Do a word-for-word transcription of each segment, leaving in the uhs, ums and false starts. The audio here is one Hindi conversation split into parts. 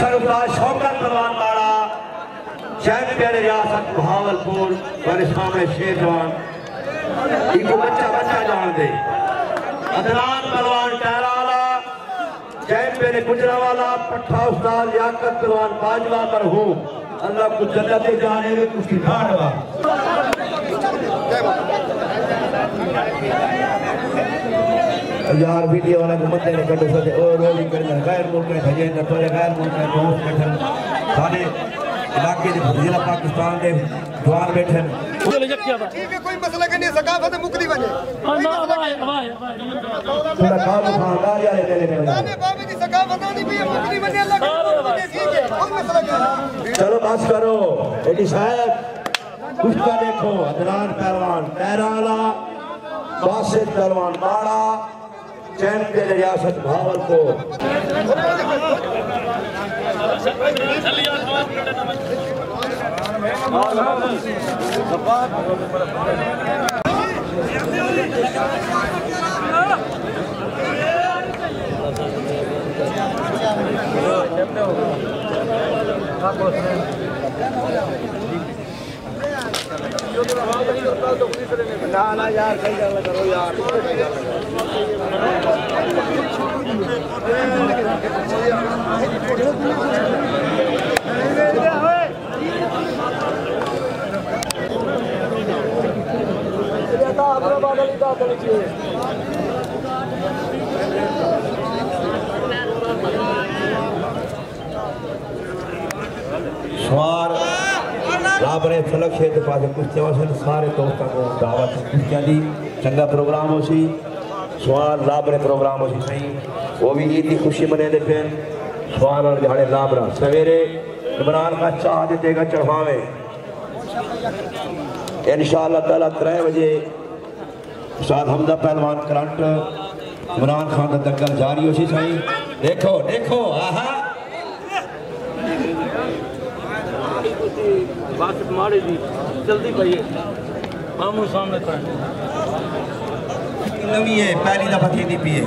सरदार शौकत परवान वाला चैंपियन रियासत भावलपुर वरिष्ठाने शेरवान इको बच्चा बच्चा जान दे अदनान परवान टारा वाला चैंपियन गुजरावाला पट्ठा उस्ताद याकत परवान बाजवा पर हो अल्लाह को जन्नत जाने में कुछ घाट वा यार वीडियो वाला घूमते हैं कटो सदे और रोलिंग करना गैर मुल्क में भेजे न तोले गैर मुल्क में बहुत बैठे सारे इलाके के जिला पाकिस्तान के द्वार बैठे टीवी कोई मसला के नहीं सकाफत मुक्ति बने ना आवाज आवाज पूरा काम खानदार यार ले ले सारे बाबे की सकाफत नहीं भी मुक्ति बने अल्लाह के ठीक है कोई मसला नहीं चलो बस करो एडी साहब कुछ का देखो अदनान पहलवान तैराला बासित पहलवान माड़ा चैंपियन रियासत भावलपुर ना ना यार सही गल करो यार स्वार लाबरे फलक क्षेत्र पास कुश्ती वासन सारे दोस्तों को दावत कुश्तियां दी चंगा प्रोग्राम होसी स्वार लाबरे प्रोग्राम होसी सही वो भी ईद की खुशी मनाने पे स्वार और झाड़े लाबरा सवेरे इमरान का चाह देगा चढ़ावे इंशाअल्लाह ताला तीन बजे साथ हमदा पहलवान करंट इमरान खान का दंगल जारी होसी सही देखो देखो आहा बात मारे दी जल्दी भैया मामू सामने कर नवी है पहली दफा थी दी पी है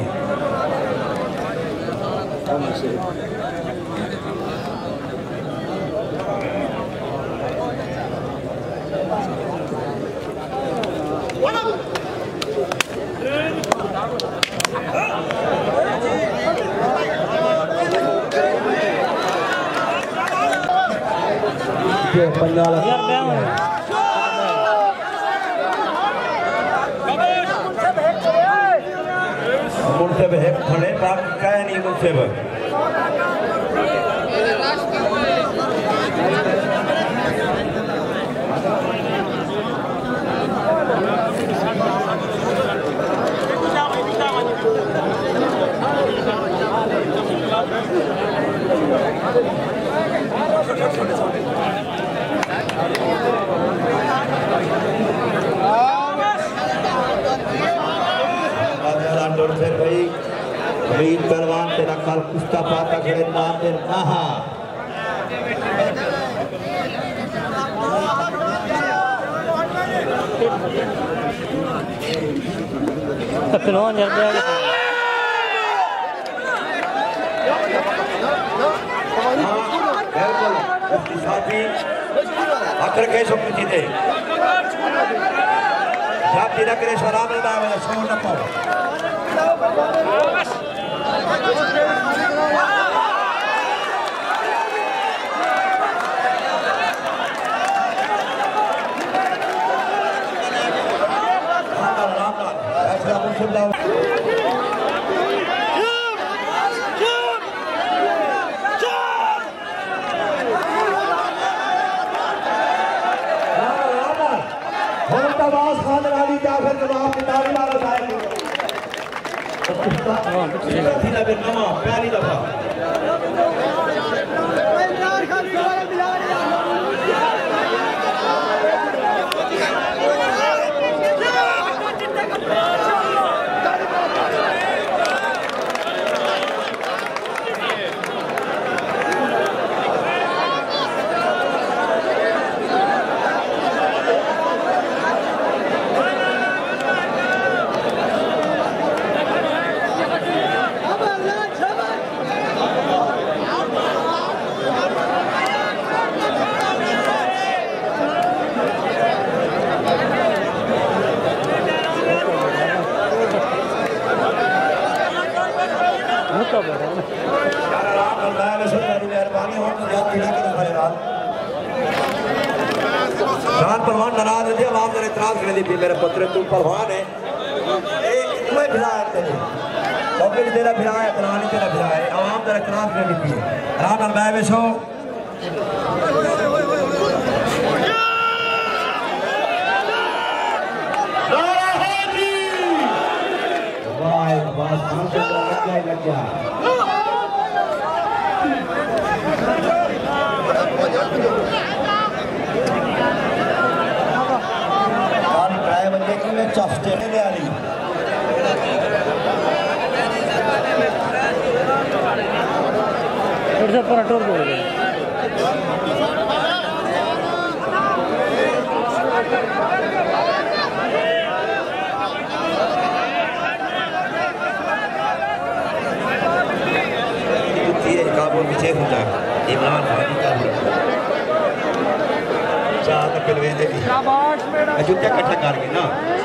ये पंडाल मुर्तब है खड़े बात क्या नहीं मुर्तब पहलवान तेरा कल कुश्ता पाता खड़े नाम दे आहा पहलवान यार दे बिल्कुल उसकी साथी आखिर कैसे पूछी थे साथी ना करे सलाम ना वाला शोर ना पाओ प्यारी दफा आगे हो तो याद दिला के दफा यार तारन परवान नाराज है। अब आप जरा इतराज कर दी मेरे पुत्र तू परवान है ए इतना भिलाया तेरे लोगों ने तेरा भिलाया परवान तेरा भिलाया आवाम जरा इतराज कर दी रात और बैवे शो बस दूसरे लग गया लग गया तान प्राय बंदे की मैं चफ्टे में आ रही थोड़ा सा पराठोर बोल रहे हो जाए इमरान खानी का चाह तक अयोध्या इकट्ठा करके ना